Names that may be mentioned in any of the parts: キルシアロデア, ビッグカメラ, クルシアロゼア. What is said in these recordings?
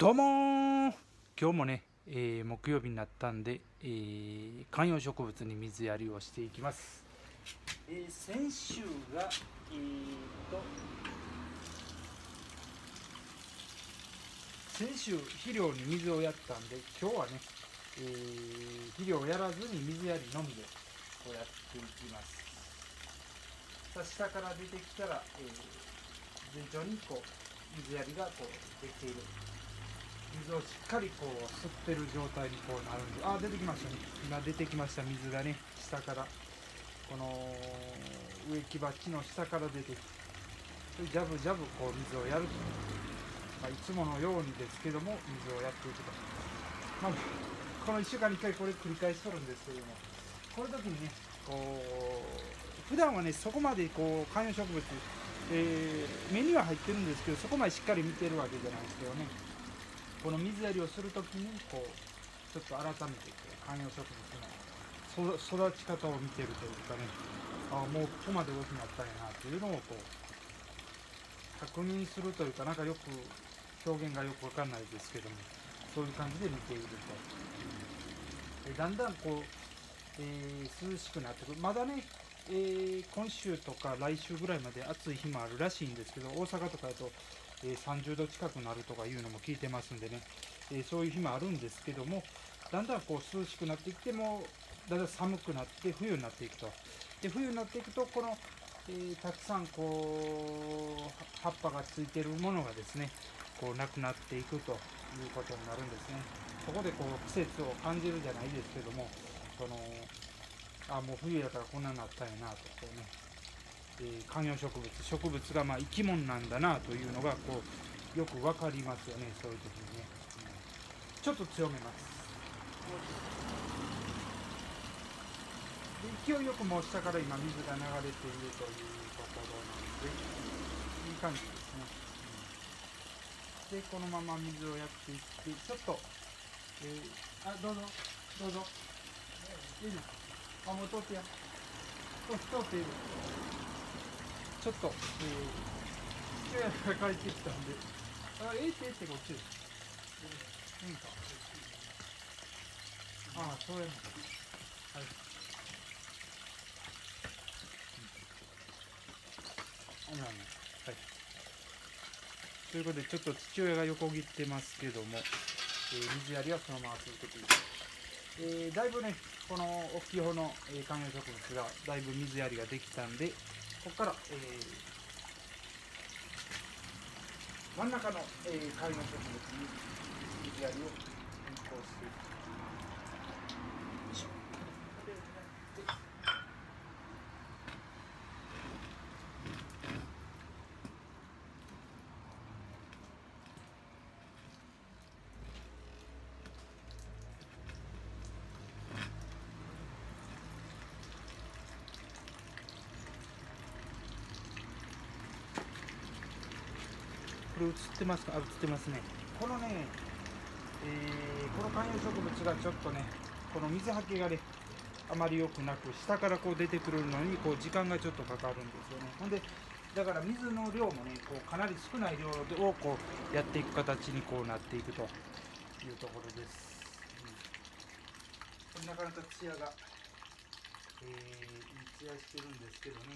どうもー、今日もね、木曜日になったんで、観葉植物に水やりをしていきます。先週が先週肥料に水をやったんで、今日はね、肥料をやらずに水やりのみでこうやっていきます。さあ、下から出てきたら、順調にこう水やりがこうできている。水をしっかりこう吸ってる状態にこうなるんで、あ、出てきましたね。今出てきました。水がね、下からこの植木鉢の下から出てきて、ジャブジャブこう水をやると、まあ、いつものようにですけども水をやっていきます。まあ、この1週間に1回これ繰り返しとるんですけども、この時にね、こう普段はね、そこまでこう観葉植物、目には入ってるんですけど、そこまでしっかり見てるわけじゃないですけどね、この水やりをするときにこうちょっと改めて観葉植物の育ち方を見てるというかね、あ、もうここまで大きくなったんやなっていうのをこう確認するというか、なんかよく表現がよくわかんないですけども、そういう感じで見ていると、だんだんこう、涼しくなってくる。まだね、今週とか来週ぐらいまで暑い日もあるらしいんですけど、大阪とかだと、30度近くなるとかいうのも聞いてますんでね、そういう日もあるんですけども、だんだんこう涼しくなってきても、だんだん寒くなって冬になっていくと。で、冬になっていくと、この、たくさんこう葉っぱがついてるものがですね、こうなくなっていくということになるんですね。そこでこう季節を感じるじゃないですけども、その、あ、もう冬やからこんなになったんやなと、こうね、観葉植物、がまあ生き物なんだなというのがこうよく分かりますよね、そういう時にね。ちょっと強めます。で、勢いよくもう下から今水が流れているというところなので、いい感じですね。で、このまま水をやっていって、ちょっと、あ、どうぞどうぞ、いいな、あ、もう通ってや、通っている。ちょっと、帰ってきたんで、あ、ってこっちです。いいか。あ、そうやな。はい。うん、はい。ということで、ちょっと父親が横切ってますけども、水やりはそのまま続けています。だいぶね、この大きい方の観葉植物がだいぶ水やりができたんで、ここから、真ん中の、観葉植物に水やりを変更していきます。これ映ってますか？あ、映ってますね。このね、この観葉植物がちょっとね、この水はけがね、あまり良くなく、下からこう出てくるのにこう時間がちょっとかかるんですよね。ほんで、だから水の量もね、こうかなり少ない量をこうやっていく形にこうなっていくというところです。うん、なかなかツヤが、ツヤしてるんですけどね。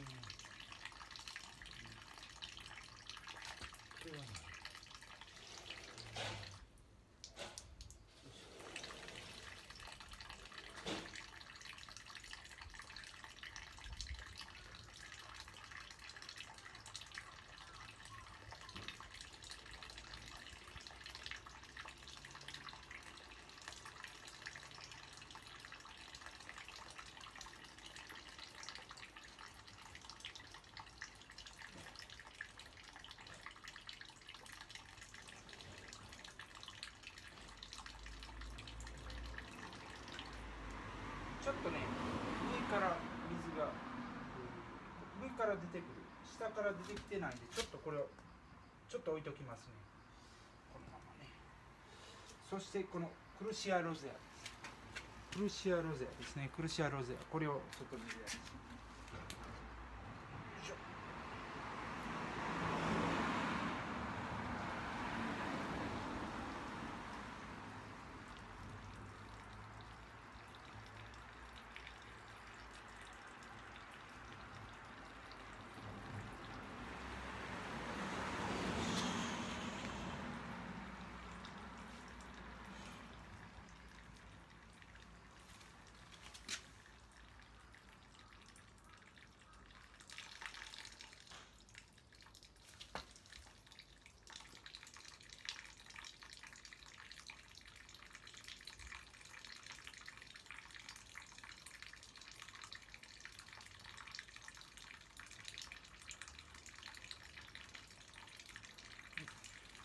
ちょっとね、上から出てくる、下から出てきてないんで、ちょっとこれをちょっと置いときますね、このままね。そしてこのクルシアロゼアです。クルシアロゼア、これをちょっと水やりします。よいしょ。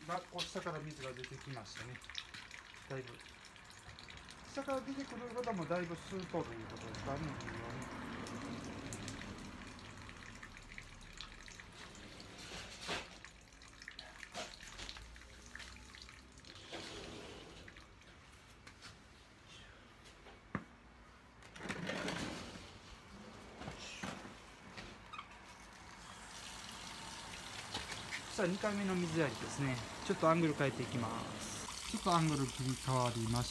がこう下から水が出てきましたね。だいぶ下から出てくる方もだいぶ吸うとということですかね。さあ2回目の水やりですね。ちょっとアングル変えていきます。ちょっとアングル切り替わりまし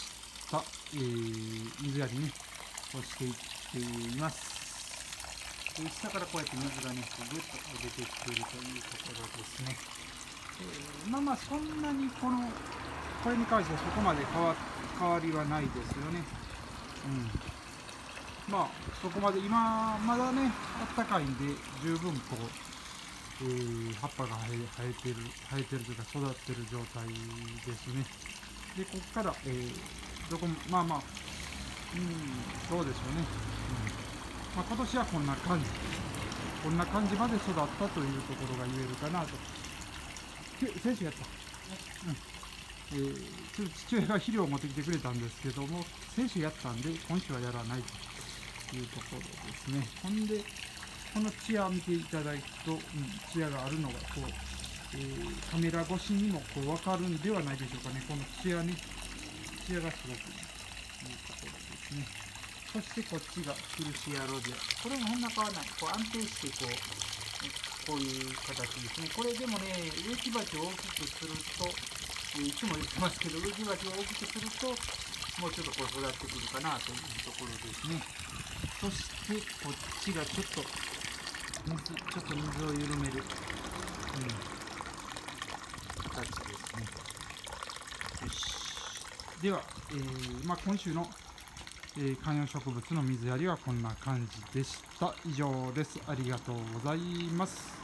た。水やりね押していっています。で下からこうやって水がねぐっと出てくるというところですね。まあそんなにこれに関してはそこまで変わりはないですよね。まあそこまで今まだねあったかいんで十分こう葉っぱが生えてるというか育ってる状態ですね。でここから、どこもまあそうでしょうね。今年はこんな感じまで育ったというところが言えるかなと。先週やった、父親が肥料を持ってきてくれたんですけども、先週やったんで今週はやらないというところですね。ほんでこのチアを見ていただくと、チアがあるのがこう、カメラ越しにもこう分かるんではないでしょうかね。このチアね、チアがすごくいいところですね。そしてこっちがキルシアロデア。これも変な変わらない。こう安定してこういう形ですね。これでもね、植木鉢を大きくすると、いつも言ってますけど、植木鉢を大きくするともうちょっとこう育ってくるかなというところですね。そしてこっちがちょっと水を緩める、形ですね。よし。では、今週の、観葉植物の水やりはこんな感じでした。以上です。ありがとうございます。